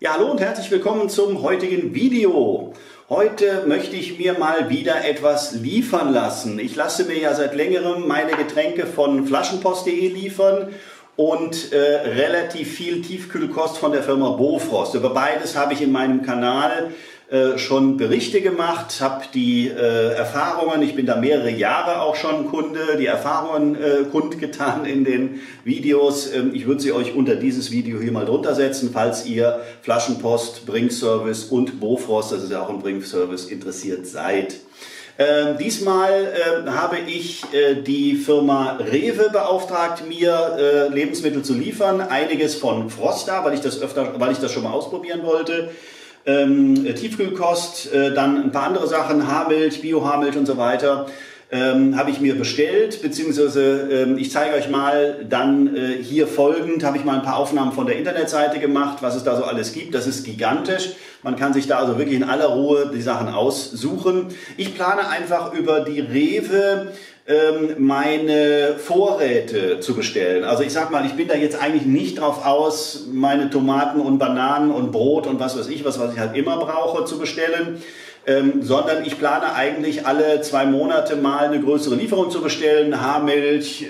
Ja, hallo und herzlich willkommen zum heutigen Video. Heute möchte ich mir mal wieder etwas liefern lassen. Ich lasse mir ja seit längerem meine Getränke von flaschenpost.de liefern und relativ viel Tiefkühlkost von der Firma Bofrost. Über beides habe ich in meinem Kanal schon Berichte gemacht, habe die Erfahrungen, ich bin da mehrere Jahre auch schon Kunde, die Erfahrungen kundgetan in den Videos. Ich würde sie euch unter dieses Video hier mal drunter setzen, falls ihr Flaschenpost, Bringservice und Bofrost, das ist ja auch ein Bringservice, interessiert seid. Diesmal habe ich die Firma REWE beauftragt, mir Lebensmittel zu liefern. Einiges von Frosta, weil ich das schon mal ausprobieren wollte. Tiefkühlkost, dann ein paar andere Sachen, Haarmilch, Bio-Haarmilch und so weiter, habe ich mir bestellt, beziehungsweise ich zeige euch mal dann hier folgend, habe ich mal ein paar Aufnahmen von der Internetseite gemacht, was es da so alles gibt. Das ist gigantisch, man kann sich da also wirklich in aller Ruhe die Sachen aussuchen. Ich plane einfach über die REWE meine Vorräte zu bestellen. Also ich sag mal, ich bin da jetzt eigentlich nicht drauf aus, meine Tomaten und Bananen und Brot und was weiß ich, was ich halt immer brauche, zu bestellen, sondern ich plane eigentlich alle 2 Monate mal eine größere Lieferung zu bestellen, Haarmilch,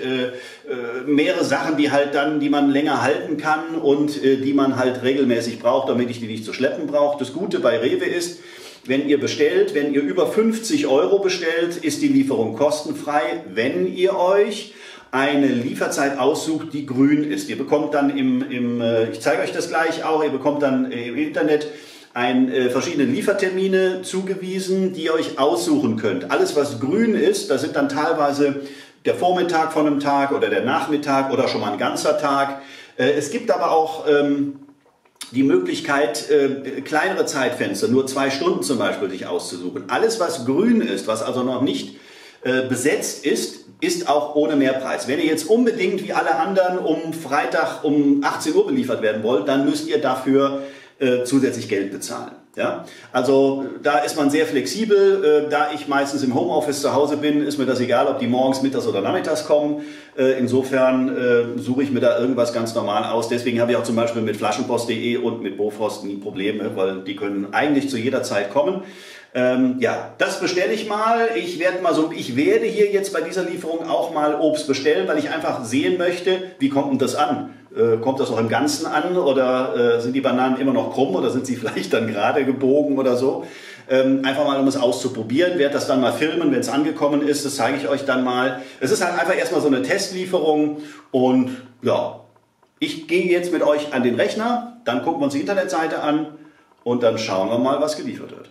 mehrere Sachen, die man länger halten kann und die man halt regelmäßig braucht, damit ich die nicht zu schleppen brauche. Das Gute bei REWE ist, wenn ihr über 50 € bestellt, ist die Lieferung kostenfrei, wenn ihr euch eine Lieferzeit aussucht, die grün ist. Ihr bekommt dann ich zeige euch das gleich auch, ihr bekommt dann im Internet verschiedene Liefertermine zugewiesen, die ihr euch aussuchen könnt. Alles, was grün ist, das sind dann teilweise der Vormittag von einem Tag oder der Nachmittag oder schon mal ein ganzer Tag. Es gibt aber auch die Möglichkeit, kleinere Zeitfenster, nur 2 Stunden zum Beispiel, sich auszusuchen. Alles, was grün ist, was also noch nicht besetzt ist, ist auch ohne Mehrpreis. Wenn ihr jetzt unbedingt wie alle anderen um Freitag um 18 Uhr beliefert werden wollt, dann müsst ihr dafür zusätzlich Geld bezahlen. Ja? Also da ist man sehr flexibel. Da ich meistens im Homeoffice zu Hause bin, ist mir das egal, ob die morgens, mittags oder nachmittags kommen. Insofern suche ich mir da irgendwas ganz normal aus. Deswegen habe ich auch zum Beispiel mit flaschenpost.de und mit Bofrost nie Probleme, weil die können eigentlich zu jeder Zeit kommen. Ja, das bestelle ich mal. Ich werde hier jetzt bei dieser Lieferung auch mal Obst bestellen, weil ich einfach sehen möchte, wie kommt denn das an? Kommt das noch im Ganzen an oder sind die Bananen immer noch krumm oder sind sie vielleicht dann gerade gebogen oder so? Einfach mal, um es auszuprobieren, werde das dann mal filmen, wenn es angekommen ist, das zeige ich euch dann mal. Es ist halt einfach erstmal so eine Testlieferung und ja, ich gehe jetzt mit euch an den Rechner, dann gucken wir uns die Internetseite an und dann schauen wir mal, was geliefert wird.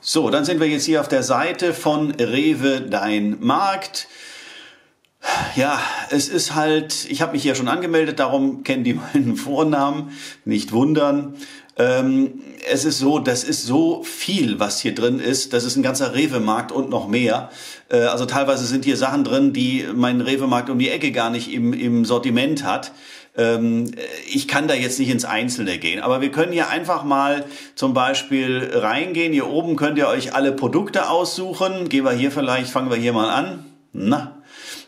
So, dann sind wir jetzt hier auf der Seite von REWE, dein Markt. Ja, es ist halt, ich habe mich hier schon angemeldet, darum kennen die meinen Vornamen, nicht wundern. Es ist so, das ist so viel, was hier drin ist, das ist ein ganzer REWE-Markt und noch mehr. Also teilweise sind hier Sachen drin, die mein REWE-Markt um die Ecke gar nicht im Sortiment hat. Ich kann da jetzt nicht ins Einzelne gehen, aber wir können hier einfach mal zum Beispiel reingehen. Hier oben könnt ihr euch alle Produkte aussuchen. Fangen wir hier mal an. Na,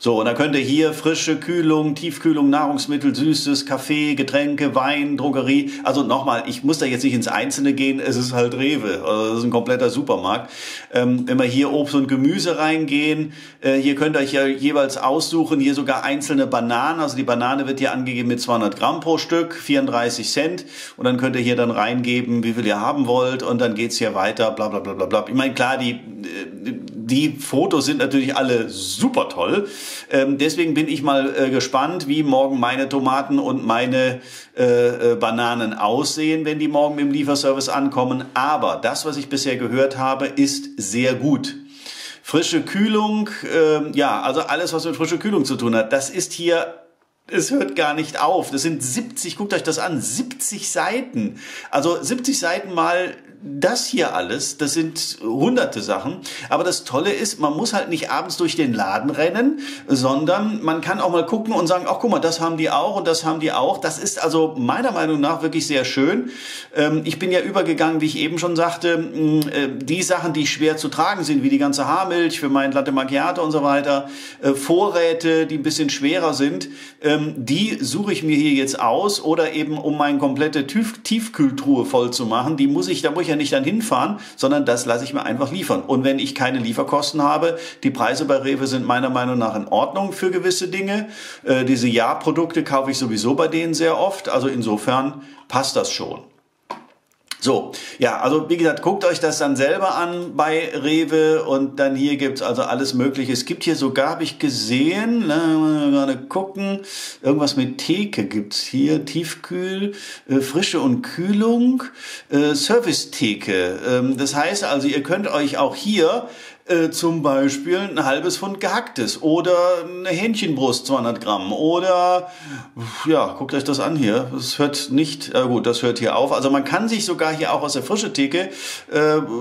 so, und dann könnt ihr hier frische Kühlung, Tiefkühlung, Nahrungsmittel, Süßes, Kaffee, Getränke, Wein, Drogerie. Also nochmal, ich muss da jetzt nicht ins Einzelne gehen, es ist halt REWE, also das ist ein kompletter Supermarkt. Wenn wir hier Obst und Gemüse reingehen, hier könnt ihr euch ja jeweils aussuchen, hier sogar einzelne Bananen, also die Banane wird hier angegeben mit 200 Gramm pro Stück, 34 Cent. Und dann könnt ihr hier dann reingeben, wie viel ihr haben wollt und dann geht's hier weiter, bla bla bla bla bla. Ich meine, klar, die Fotos sind natürlich alle super toll. Deswegen bin ich mal gespannt, wie morgen meine Tomaten und meine Bananen aussehen, wenn die morgen im Lieferservice ankommen. Aber das, was ich bisher gehört habe, ist sehr gut. Frische Kühlung, ja, also alles, was mit frischer Kühlung zu tun hat, das ist hier... Es hört gar nicht auf. Das sind 70, guckt euch das an, 70 Seiten. Also 70 Seiten mal das hier alles, das sind hunderte Sachen, aber das Tolle ist, man muss halt nicht abends durch den Laden rennen, sondern man kann auch mal gucken und sagen, ach guck mal, das haben die auch und das haben die auch. Das ist also meiner Meinung nach wirklich sehr schön. Ich bin ja übergegangen, wie ich eben schon sagte, die Sachen, die schwer zu tragen sind, wie die ganze Haarmilch für mein Latte Macchiato und so weiter, Vorräte, die ein bisschen schwerer sind, die suche ich mir hier jetzt aus, oder eben um meine komplette Tiefkühltruhe voll zu machen, da muss ich ja nicht dann hinfahren, sondern das lasse ich mir einfach liefern. Und wenn ich keine Lieferkosten habe, die Preise bei REWE sind meiner Meinung nach in Ordnung für gewisse Dinge. Diese Jahrprodukte kaufe ich sowieso bei denen sehr oft, also insofern passt das schon. So, ja, also wie gesagt, guckt euch das dann selber an bei REWE, und dann hier gibt's also alles Mögliche. Es gibt hier sogar, habe ich gesehen, gerade gucken, irgendwas mit Theke gibt's hier, Tiefkühl, Frische und Kühlung, Service-Theke. Das heißt also, ihr könnt euch auch hier zum Beispiel ein halbes Pfund Gehacktes oder eine Hähnchenbrust 200 Gramm oder, ja, guckt euch das an hier, das hört nicht, gut, das hört hier auf. Also man kann sich sogar hier auch aus der frischen Theke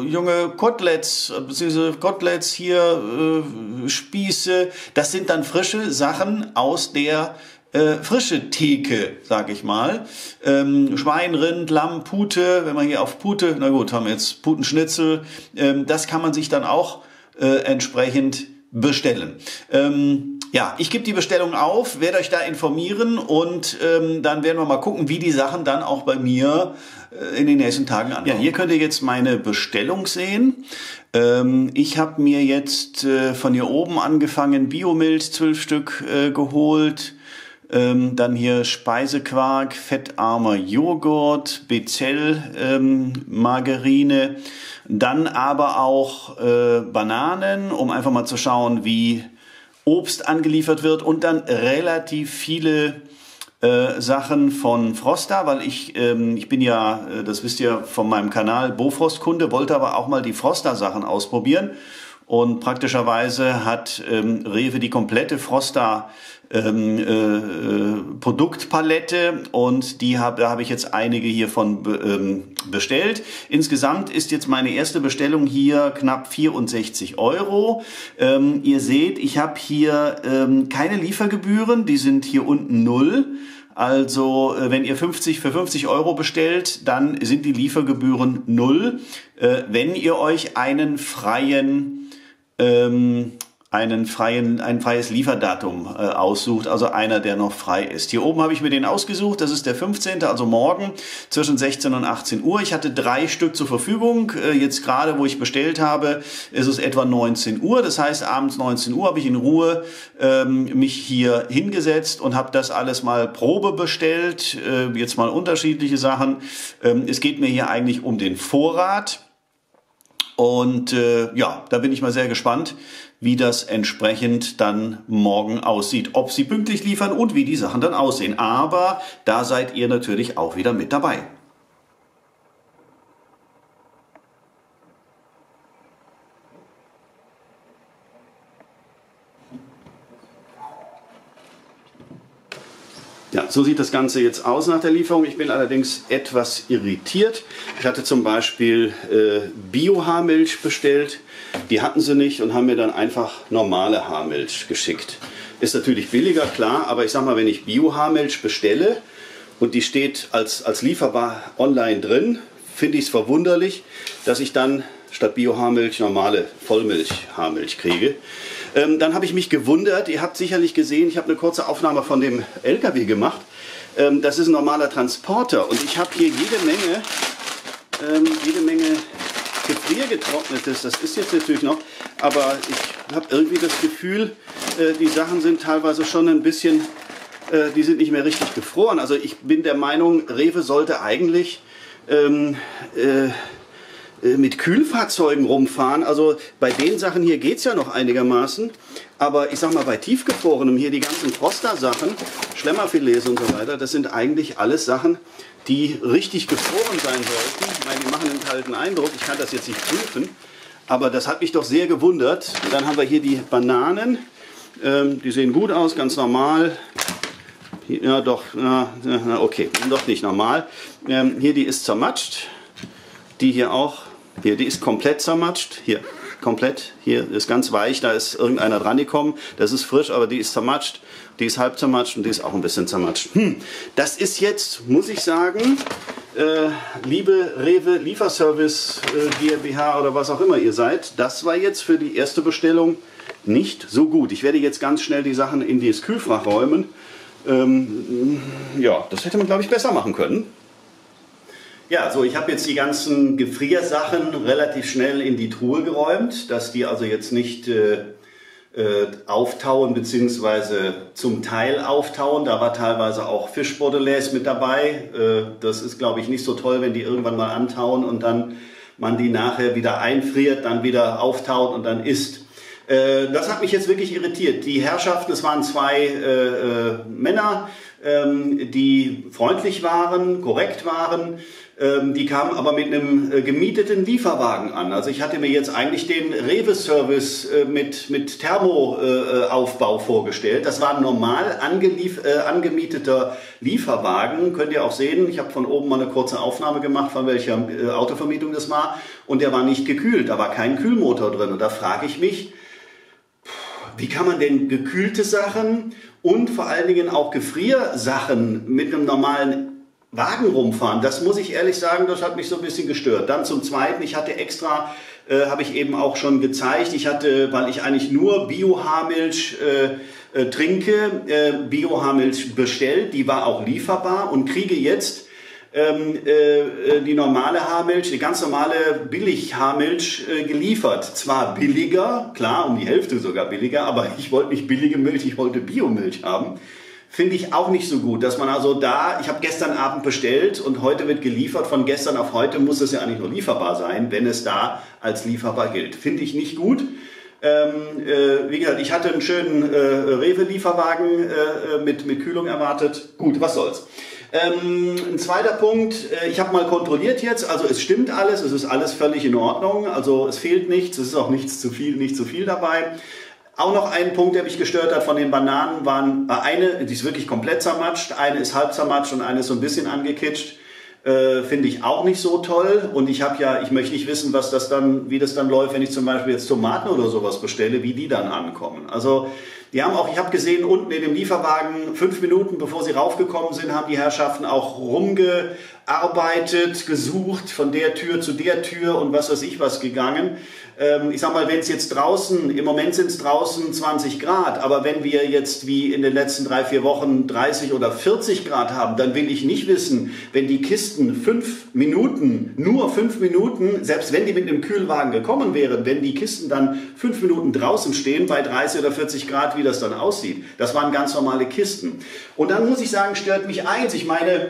junge Koteletts, beziehungsweise Koteletts hier, Spieße, das sind dann frische Sachen aus der frische Theke, sage ich mal. Schwein, Rind, Lamm, Pute, wenn man hier auf Pute, na gut, haben wir jetzt Putenschnitzel, das kann man sich dann auch entsprechend bestellen. Ja, ich gebe die Bestellung auf, werde euch da informieren, und dann werden wir mal gucken, wie die Sachen dann auch bei mir in den nächsten Tagen ankommen. Ja, hier könnt ihr jetzt meine Bestellung sehen. Ich habe mir jetzt von hier oben angefangen Biomilch 12 Stück geholt. Dann hier Speisequark, fettarmer Joghurt, Bezell, Margarine, dann aber auch Bananen, um einfach mal zu schauen, wie Obst angeliefert wird, und dann relativ viele Sachen von Frosta, weil ich bin ja, das wisst ihr von meinem Kanal, Bofrost-Kunde, wollte aber auch mal die Frosta-Sachen ausprobieren. Und praktischerweise hat REWE die komplette Frosta Produktpalette, und da habe ich jetzt einige hiervon bestellt. Insgesamt ist jetzt meine erste Bestellung hier knapp 64 Euro. Ihr seht, ich habe hier keine Liefergebühren, die sind hier unten 0. Also wenn ihr für 50 Euro bestellt, dann sind die Liefergebühren 0. Wenn ihr euch ein freies Lieferdatum aussucht, also einer, der noch frei ist. Hier oben habe ich mir den ausgesucht, das ist der 15., also morgen zwischen 16 und 18 Uhr. Ich hatte 3 Stück zur Verfügung, jetzt gerade, wo ich bestellt habe, ist es etwa 19 Uhr, das heißt abends 19 Uhr habe ich in Ruhe mich hier hingesetzt und habe das alles mal Probe bestellt, jetzt mal unterschiedliche Sachen. Es geht mir hier eigentlich um den Vorrat. Und ja, da bin ich mal sehr gespannt, wie das entsprechend dann morgen aussieht, ob sie pünktlich liefern und wie die Sachen dann aussehen. Aber da seid ihr natürlich auch wieder mit dabei. Ja, so sieht das Ganze jetzt aus nach der Lieferung. Ich bin allerdings etwas irritiert. Ich hatte zum Beispiel Bio-Haarmilch bestellt. Die hatten sie nicht und haben mir dann einfach normale Haarmilch geschickt. Ist natürlich billiger, klar, aber ich sag mal, wenn ich Bio-Haarmilch bestelle und die steht als lieferbar online drin, finde ich es verwunderlich, dass ich dann statt Bio-Haarmilch normale Vollmilch-Haarmilch kriege. Dann habe ich mich gewundert, ihr habt sicherlich gesehen, ich habe eine kurze Aufnahme von dem LKW gemacht. Das ist ein normaler Transporter, und ich habe hier jede Menge Gefriergetrocknetes. Das ist jetzt natürlich noch, aber ich habe irgendwie das Gefühl, die Sachen sind teilweise schon ein bisschen, die sind nicht mehr richtig gefroren. Also ich bin der Meinung, REWE sollte eigentlich mit Kühlfahrzeugen rumfahren. Also bei den Sachen hier geht es ja noch einigermaßen. Aber ich sag mal, bei tiefgefrorenem, hier die ganzen Frosta-Sachen, Schlemmerfilets und so weiter, das sind eigentlich alles Sachen, die richtig gefroren sein sollten. Ich meine, die machen einen kalten Eindruck. Ich kann das jetzt nicht prüfen. Aber das hat mich doch sehr gewundert. Dann haben wir hier die Bananen. Die sehen gut aus, ganz normal. Ja, doch, okay, doch nicht normal. Hier, die ist zermatscht. Die hier auch, hier, die ist komplett zermatscht, hier, komplett, hier ist ganz weich, da ist irgendeiner dran gekommen, das ist frisch, aber die ist zermatscht, die ist halb zermatscht und die ist auch ein bisschen zermatscht. Das ist jetzt, muss ich sagen, liebe REWE Lieferservice GmbH oder was auch immer ihr seid, das war jetzt für die erste Bestellung nicht so gut. Ich werde jetzt ganz schnell die Sachen in das Kühlfach räumen. Ja, das hätte man, glaube ich, besser machen können. Ja, so, ich habe jetzt die ganzen Gefriersachen relativ schnell in die Truhe geräumt, dass die also jetzt nicht auftauen bzw. zum Teil auftauen. Da war teilweise auch Fischbordelaise mit dabei. Das ist, glaube ich, nicht so toll, wenn die irgendwann mal antauen und dann man die nachher wieder einfriert, dann wieder auftaut und dann isst. Das hat mich jetzt wirklich irritiert. Die Herrschaften, es waren zwei Männer, die freundlich waren, korrekt waren, die kamen aber mit einem gemieteten Lieferwagen an. Also ich hatte mir jetzt eigentlich den REWE-Service mit Thermoaufbau vorgestellt. Das war ein normal angemieteter Lieferwagen. Könnt ihr auch sehen, ich habe von oben mal eine kurze Aufnahme gemacht, von welcher Autovermietung das war. Und der war nicht gekühlt, da war kein Kühlmotor drin. Und da frage ich mich, wie kann man denn gekühlte Sachen und vor allen Dingen auch Gefriersachen mit einem normalen Wagen rumfahren? Das muss ich ehrlich sagen, das hat mich so ein bisschen gestört. Dann zum Zweiten, ich hatte extra, habe ich eben auch schon gezeigt, ich hatte, weil ich eigentlich nur Bio-Haarmilch trinke, Bio-Haarmilch bestellt, die war auch lieferbar und kriege jetzt die normale Haarmilch, die ganz normale Billig-Haarmilch geliefert. Zwar billiger, klar, um die Hälfte sogar billiger, aber ich wollte nicht billige Milch, ich wollte Biomilch haben. Finde ich auch nicht so gut, dass man also da, ich habe gestern Abend bestellt und heute wird geliefert, von gestern auf heute muss es ja eigentlich nur lieferbar sein, wenn es da als lieferbar gilt. Finde ich nicht gut. Wie gesagt, ich hatte einen schönen REWE-Lieferwagen mit Kühlung erwartet. Gut, was soll's. Ein zweiter Punkt, ich habe mal kontrolliert jetzt, also es stimmt alles, es ist alles völlig in Ordnung, also es fehlt nichts, es ist auch nichts zu viel, nicht zu viel dabei. Auch noch ein Punkt, der mich gestört hat, von den Bananen waren, eine, die ist wirklich komplett zermatscht, eine ist halb zermatscht und eine ist so ein bisschen angekitscht, finde ich auch nicht so toll. Und ich habe ja, ich möchte nicht wissen, was das dann, wie das dann läuft, wenn ich zum Beispiel jetzt Tomaten oder sowas bestelle, wie die dann ankommen. Also die haben auch, ich habe gesehen, unten in dem Lieferwagen, 5 Minuten bevor sie raufgekommen sind, haben die Herrschaften auch rumgearbeitet, gesucht, von der Tür zu der Tür und was weiß ich was gegangen. Ich sag mal, wenn es jetzt draußen, im Moment sind es draußen 20 Grad, aber wenn wir jetzt wie in den letzten 3-4 Wochen 30 oder 40 Grad haben, dann will ich nicht wissen, wenn die Kisten 5 Minuten, nur 5 Minuten, selbst wenn die mit einem Kühlwagen gekommen wären, wenn die Kisten dann 5 Minuten draußen stehen bei 30 oder 40 Grad, wie das dann aussieht. Das waren ganz normale Kisten. Und dann muss ich sagen, stört mich eins. Ich meine,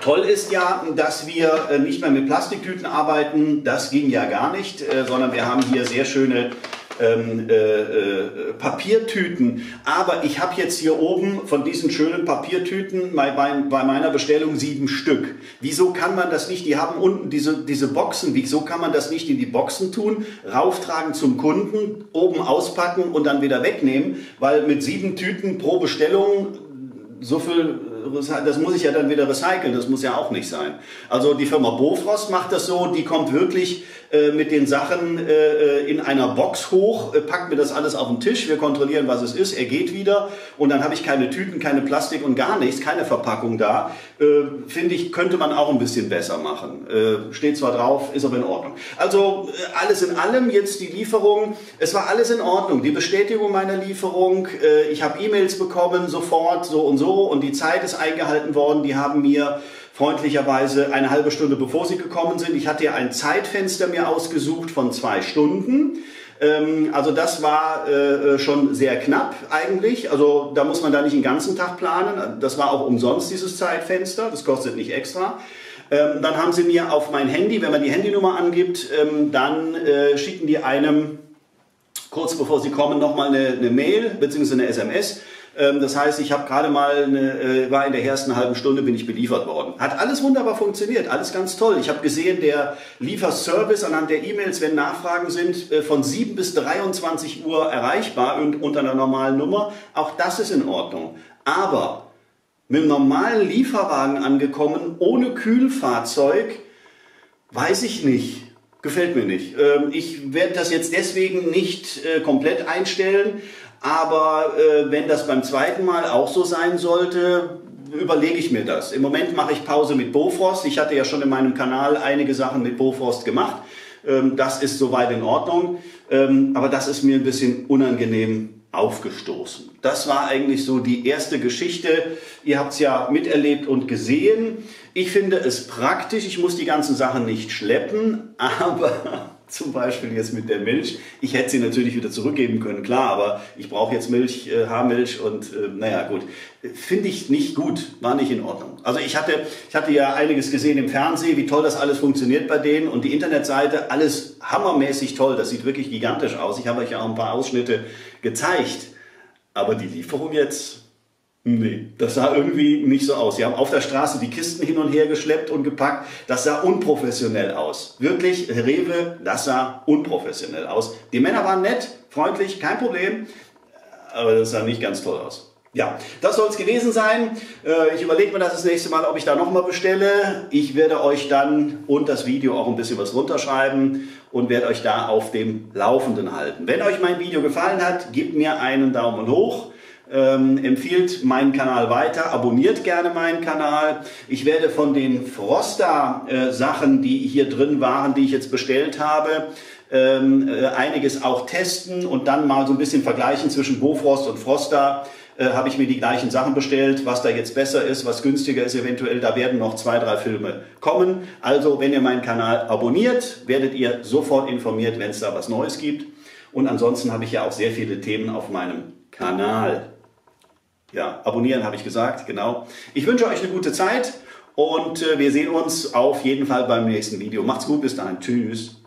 toll ist ja, dass wir nicht mehr mit Plastiktüten arbeiten. Das ging ja gar nicht, sondern wir haben hier sehr schöne Papiertüten. Aber ich habe jetzt hier oben von diesen schönen Papiertüten bei meiner Bestellung 7 Stück. Wieso kann man das nicht? Die haben unten diese Boxen. Wieso kann man das nicht in die Boxen tun, rauftragen zum Kunden, oben auspacken und dann wieder wegnehmen? Weil mit 7 Tüten pro Bestellung so viel, das muss ich ja dann wieder recyceln, das muss ja auch nicht sein. Also die Firma Bofrost macht das so, die kommt wirklich mit den Sachen in einer Box hoch, packt mir das alles auf den Tisch, wir kontrollieren, was es ist, er geht wieder und dann habe ich keine Tüten, keine Plastik und gar nichts, keine Verpackung da. Finde ich, könnte man auch ein bisschen besser machen. Steht zwar drauf, ist aber in Ordnung. Also alles in allem, jetzt die Lieferung, es war alles in Ordnung. Die Bestätigung meiner Lieferung, ich habe E-Mails bekommen, sofort, so und die Zeit ist eingehalten worden. Die haben mir freundlicherweise eine halbe Stunde, bevor sie gekommen sind, ich hatte ja ein Zeitfenster mir ausgesucht von 2 Stunden. Also das war schon sehr knapp eigentlich. Also da muss man da nicht den ganzen Tag planen. Das war auch umsonst, dieses Zeitfenster. Das kostet nicht extra. Dann haben sie mir auf mein Handy, wenn man die Handynummer angibt, dann schicken die einem kurz bevor sie kommen nochmal eine Mail bzw. eine SMS. Das heißt, ich habe gerade mal, war in der ersten halben Stunde, bin ich beliefert worden. Hat alles wunderbar funktioniert, alles ganz toll. Ich habe gesehen, der Lieferservice anhand der E-Mails, wenn Nachfragen sind, von 7 bis 23 Uhr erreichbar und unter einer normalen Nummer. Auch das ist in Ordnung. Aber mit einem normalen Lieferwagen angekommen, ohne Kühlfahrzeug, Weiß ich nicht. Gefällt mir nicht. Ich werde das jetzt deswegen nicht komplett einstellen, aber wenn das beim zweiten Mal auch so sein sollte, überlege ich mir das. Im Moment mache ich Pause mit Bofrost. Ich hatte ja schon in meinem Kanal einige Sachen mit Bofrost gemacht. Das ist soweit in Ordnung, aber das ist mir ein bisschen unangenehm aufgestoßen. Das war eigentlich so die erste Geschichte. Ihr habt es ja miterlebt und gesehen. Ich finde es praktisch, ich muss die ganzen Sachen nicht schleppen, aber zum Beispiel jetzt mit der Milch. Ich hätte sie natürlich wieder zurückgeben können, klar, aber ich brauche jetzt Milch, Haarmilch und naja, gut. Finde ich nicht gut, war nicht in Ordnung. Also ich hatte ja einiges gesehen im Fernsehen, wie toll das alles funktioniert bei denen und die Internetseite, alles hammermäßig toll, das sieht wirklich gigantisch aus. Ich habe euch ja auch ein paar Ausschnitte gezeigt, aber die Lieferung jetzt... Nee, das sah irgendwie nicht so aus. Sie haben auf der Straße die Kisten hin und her geschleppt und gepackt. Das sah unprofessionell aus. Wirklich, REWE, das sah unprofessionell aus. Die Männer waren nett, freundlich, kein Problem. Aber das sah nicht ganz toll aus. Ja, das soll es gewesen sein. Ich überlege mir das nächste Mal, ob ich da nochmal bestelle. Ich werde euch dann und das Video auch ein bisschen was runterschreiben und werde euch da auf dem Laufenden halten. Wenn euch mein Video gefallen hat, gebt mir einen Daumen hoch. Empfiehlt meinen Kanal weiter, abonniert gerne meinen Kanal. Ich werde von den Frosta Sachen, die hier drin waren, die ich jetzt bestellt habe, einiges auch testen und dann mal so ein bisschen vergleichen zwischen Bofrost und Frosta. Habe ich mir die gleichen Sachen bestellt, was da jetzt besser ist, was günstiger ist eventuell. Da werden noch 2, 3 Filme kommen. Also wenn ihr meinen Kanal abonniert, werdet ihr sofort informiert, wenn es da was Neues gibt. Und ansonsten habe ich ja auch sehr viele Themen auf meinem Kanal. Ja, abonnieren habe ich gesagt, genau. Ich wünsche euch eine gute Zeit und wir sehen uns auf jeden Fall beim nächsten Video. Macht's gut, bis dahin. Tschüss.